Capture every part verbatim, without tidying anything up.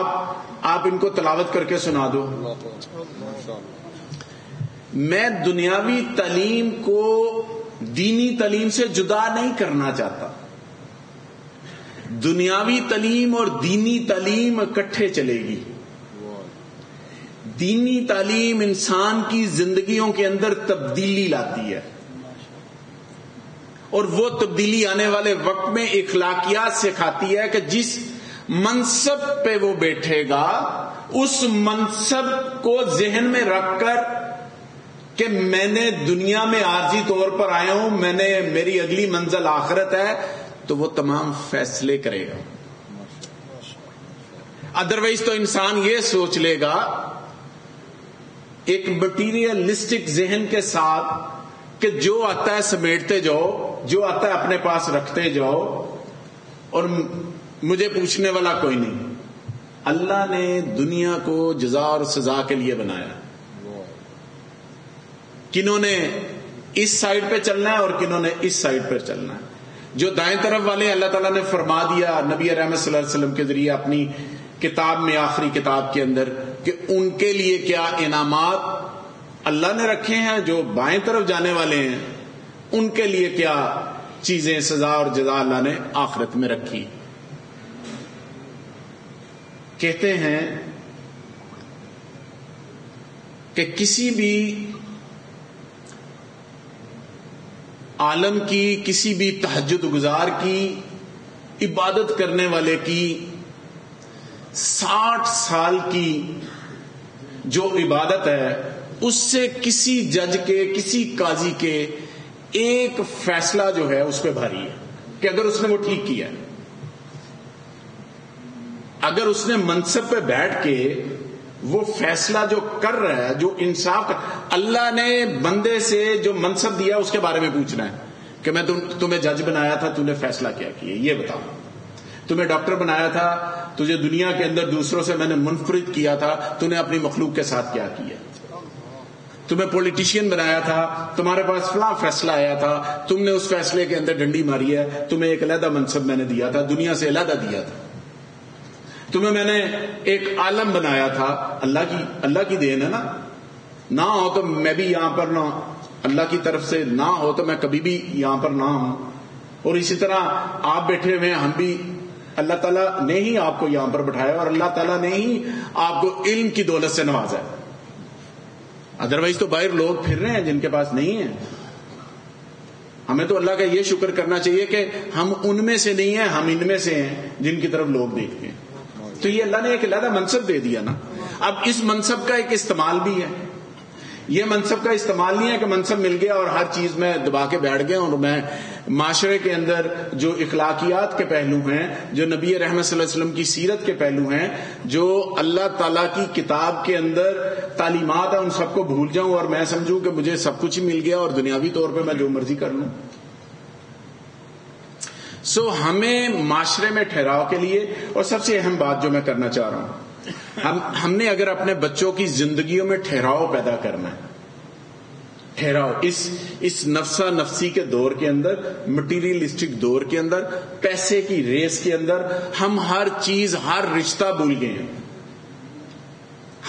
आप, आप इनको तलावत करके सुना दो। मैं दुनियावी तालीम को दीनी तालीम से जुदा नहीं करना चाहता। दुनियावी तालीम और दीनी तालीम इकट्ठे चलेगी। दीनी तालीम इंसान की जिंदगियों के अंदर तब्दीली लाती है और वो तब्दीली आने वाले वक्त में इखलाकियात सिखाती है कि जिस मनसब पे वो बैठेगा उस मनसब को जहन में रखकर कि मैंने दुनिया में आर्जी तौर पर आया हूं, मैंने मेरी अगली मंजिल आखिरत है, तो वो तमाम फैसले करेगा। अदरवाइज तो इंसान ये सोच लेगा एक मटीरियलिस्टिक जहन के साथ कि जो आता है समेटते जाओ, जो आता है अपने पास रखते जाओ और मुझे पूछने वाला कोई नहीं। अल्लाह ने दुनिया को जजा और सजा के लिए बनाया। किन्होंने इस साइड पे चलना है और किन्होंने इस साइड पे चलना है। जो दाएं तरफ वाले अल्लाह ताला ने फरमा दिया नबी रहमत सल्लल्लाहु अलैहि वसल्लम के जरिए अपनी किताब में, आखिरी किताब के अंदर, कि उनके लिए क्या इनामात अल्लाह ने रखे हैं। जो बाएं तरफ जाने वाले हैं उनके लिए क्या चीजें सजा और जजा अल्लाह ने आखिरत में रखी। कहते हैं कि किसी भी आलम की, किसी भी तहज्जुद गुजार की इबादत करने वाले की साठ साल की जो इबादत है उससे किसी जज के, किसी काजी के एक फैसला जो है उस पर भारी है कि अगर उसने वो ठीक किया, अगर उसने मनसब पे बैठ के वो फैसला जो कर रहा है, जो इंसाफ कर, अल्लाह ने बंदे से जो मनसब दिया उसके बारे में पूछना है कि मैं तु, तुम्हें जज बनाया था, तूने फैसला क्या किया, ये बताओ। तुम्हें डॉक्टर बनाया था, तुझे दुनिया के अंदर दूसरों से मैंने मुनफरिद किया था, तूने अपनी मखलूक के साथ क्या किया। तुम्हें पॉलिटिशियन बनाया था, तुम्हारे पास फला फैसला आया था, तुमने उस फैसले के अंदर डंडी मारी है, तुम्हें एक अलहदा मनसब मैंने दिया था, दुनिया से अलहदा दिया था। तुम्हें मैंने एक आलम बनाया था, अल्लाह की अल्लाह की देन है ना, ना हो तो मैं भी यहां पर ना, अल्लाह की तरफ से ना हो तो मैं कभी भी यहां पर ना हूं। और इसी तरह आप बैठे हुए हम भी, अल्लाह ताला ने ही आपको यहां पर बैठाया और अल्लाह ताला ने ही आपको इल्म की दौलत से नवाजा है। अदरवाइज तो बाहर लोग फिर रहे हैं जिनके पास नहीं है। हमें तो अल्लाह का ये शुक्र करना चाहिए कि हम उनमें से नहीं है, हम इनमें से हैं जिनकी तरफ लोग देखते हैं। तो ये अल्लाह ने एक अलहदा मनसब दे दिया ना। अब इस मनसब का एक इस्तेमाल भी है। ये मनसब का इस्तेमाल नहीं है कि मनसब मिल गया और हर चीज में दबा के बैठ गया और मैं माशरे के अंदर जो इखलाकियात के पहलू हैं, जो नबी रहमत सल्लल्लाहु अलैहि वसल्लम की सीरत के पहलू हैं, जो अल्लाह ताला की किताब के अंदर तालीमात है, उन सबको भूल जाऊं और मैं समझूं कि मुझे सब कुछ मिल गया और दुनियावी तौर पर मैं जो मर्जी कर लूं। सो हमें माशरे में ठहराव के लिए, और सबसे अहम बात जो मैं करना चाह रहा हूं, हम हमने अगर अपने बच्चों की जिंदगियों में ठहराव पैदा करना है, ठहराव इस इस नफसा नफसी के दौर के अंदर, मटीरियलिस्टिक दौर के अंदर, पैसे की रेस के अंदर हम हर चीज, हर रिश्ता भूल गए हैं।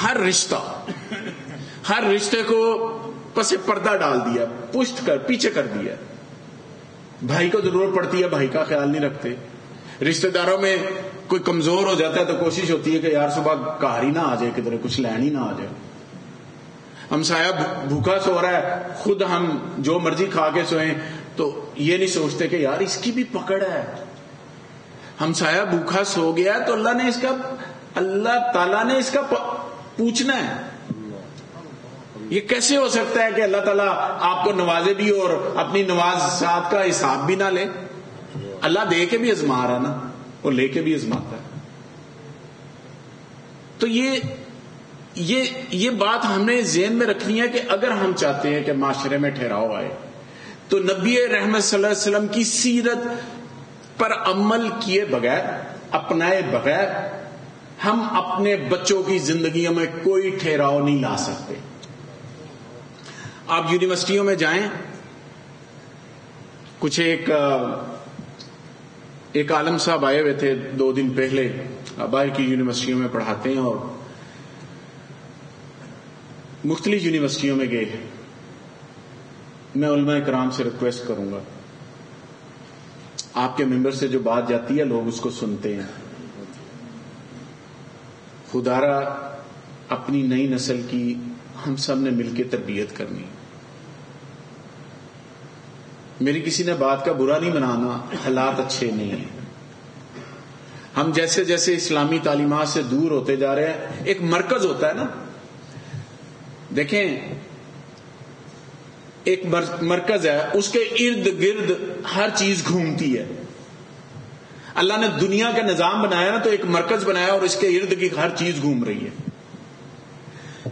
हर रिश्ता, हर रिश्ते को पसे पर्दा डाल दिया, पुष्ट कर पीछे कर दिया। भाई को जरूरत पड़ती है, भाई का ख्याल नहीं रखते। रिश्तेदारों में कोई कमजोर हो जाता है तो कोशिश होती है कि यार सुबह कार ही ना आ जाए, किधर कुछ लैन ही ना आ जाए। हमसाया भूखा सो रहा है, खुद हम जो मर्जी खा के सोएं, तो ये नहीं सोचते कि यार इसकी भी पकड़ है। हमसाया भूखा सो गया तो अल्लाह ने इसका, अल्लाह ताला ने इसका पूछना है। ये कैसे हो सकता है कि अल्लाह ताला आपको नवाजे भी और अपनी नवाजात का हिसाब भी ना ले। अल्लाह दे के भी आजमा रहा है ना, और लेके भी आजमाता है। तो ये ये ये बात हमने जेहन में रखनी है कि अगर हम चाहते हैं कि माशरे में ठहराव आए तो नबी रहमत सल्लल्लाहु अलैहि वसल्लम की सीरत पर अमल किए बगैर, अपनाए बगैर हम अपने बच्चों की जिंदगी में कोई ठहराव नहीं ला सकते। आप यूनिवर्सिटियों में जाएं, कुछ एक एक आलम साहब आए हुए थे दो दिन पहले, बाहर की यूनिवर्सिटियों में पढ़ाते हैं और मुख्तलिफ यूनिवर्सिटियों में गए। मैं उलमा कराम से रिक्वेस्ट करूंगा, आपके मेंबर से जो बात जाती है लोग उसको सुनते हैं। खुदारा अपनी नई नस्ल की हम सब ने मिलकर तरबियत करनी। मेरी किसी ने बात का बुरा नहीं मनाना, हालात अच्छे नहीं है। हम जैसे जैसे इस्लामी तालीमात से दूर होते जा रहे हैं, एक मरकज होता है ना। देखें, एक मरकज है, उसके इर्द गिर्द हर चीज घूमती है। अल्लाह ने दुनिया का निजाम बनाया ना, तो एक मरकज बनाया और इसके इर्द गिर्द हर चीज घूम रही है।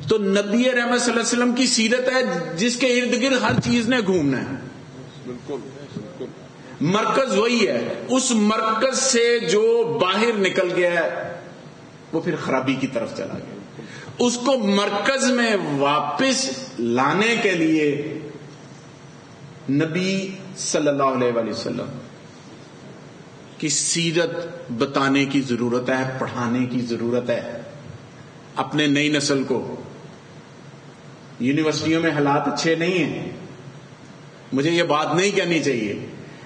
तो नबी रहमत सल्लल्लाहु अलैहि वसल्लम की सीरत है जिसके इर्द गिर्द हर चीज ने घूमना है। बिल्कुल, बिल्कुल। मरकज वही है। उस मरकज से जो बाहर निकल गया है वो फिर खराबी की तरफ चला गया। उसको मरकज में वापस लाने के लिए नबी सल्लल्लाहु अलैहि वसल्लम की सीरत बताने की जरूरत है, पढ़ाने की जरूरत है अपने नई नस्ल को। यूनिवर्सिटियों में हालात अच्छे नहीं हैं, मुझे ये बात नहीं कहनी चाहिए,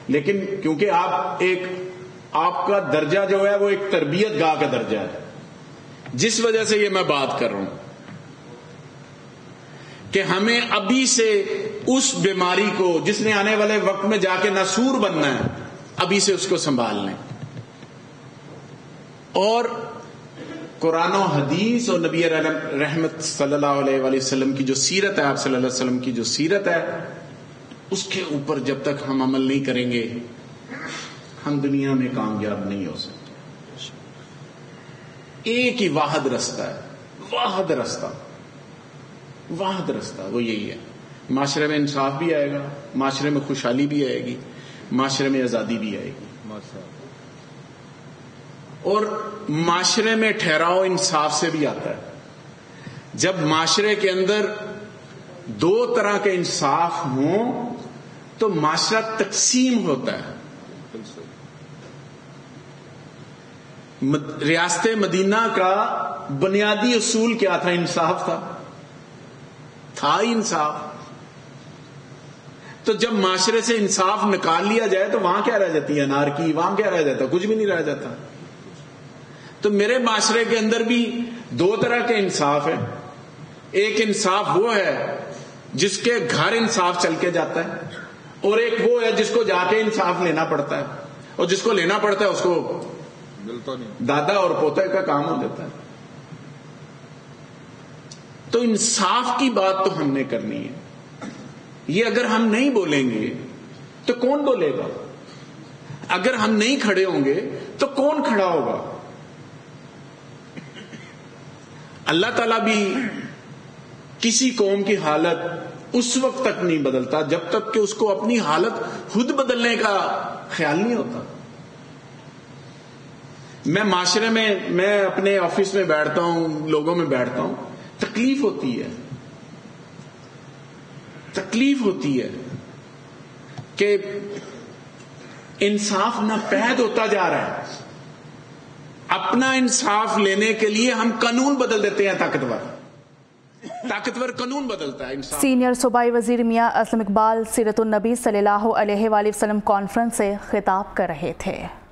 लेकिन क्योंकि आप एक आपका दर्जा जो है वो एक तरबियत गाह का दर्जा है, जिस वजह से ये मैं बात कर रहा हूं कि हमें अभी से उस बीमारी को जिसने आने वाले वक्त में जाके नासूर बनना है, अभी से उसको संभाल लें। और कुरान और हदीस और नबी रहमत सल्लल्लाहु अलैहि वसल्लम की जो सीरत है, आप सल्लल्लाहु अलैहि वसल्लम की जो सीरत है, उसके ऊपर जब तक हम अमल नहीं करेंगे हम दुनिया में कामयाब नहीं हो सकते। एक ही वाहद रास्ता है, वाहद रास्ता, वाहद रास्ता वो यही है। माशरे में इंसाफ भी आएगा, माशरे में खुशहाली भी आएगी, माशरे में आजादी भी आएगी। और माशरे में ठहराव इंसाफ से भी आता है। जब माशरे के अंदर दो तरह के इंसाफ हों तो माशरा तकसीम होता है। रियासत मदीना का बुनियादी असूल क्या था? इंसाफ था, था ही इंसाफ। तो जब माशरे से इंसाफ निकाल लिया जाए तो वहां क्या रह जाती है? अनारकी। वहां क्या रह जाता? कुछ भी नहीं रह जाता। तो मेरे माशरे के अंदर भी दो तरह के इंसाफ है। एक इंसाफ वो है जिसके घर इंसाफ चल के जाता है, और एक वो है जिसको जाके इंसाफ लेना पड़ता है, और जिसको लेना पड़ता है उसको दादा और पोते का काम हो जाता है। तो इंसाफ की बात तो हमने करनी है। ये अगर हम नहीं बोलेंगे तो कौन बोलेगा? अगर हम नहीं खड़े होंगे तो कौन खड़ा होगा? अल्लाह ताला भी किसी कौम की हालत उस वक्त तक नहीं बदलता जब तक कि उसको अपनी हालत खुद बदलने का ख्याल नहीं होता। मैं माशरे में, मैं अपने ऑफिस में बैठता हूं, लोगों में बैठता हूं, तकलीफ होती है। तकलीफ होती है कि इंसाफ नापैद होता जा रहा है। अपना इंसाफ लेने के लिए हम कानून बदल देते हैं, ताकतवर ताकतवर कानून बदलता है। सीनियर सूबाई वजीर मियां असलम इकबाल सीरतुन्नबी सल्लल्लाहु अलैहि वसल्लम कॉन्फ्रेंस से खिताब कर रहे थे।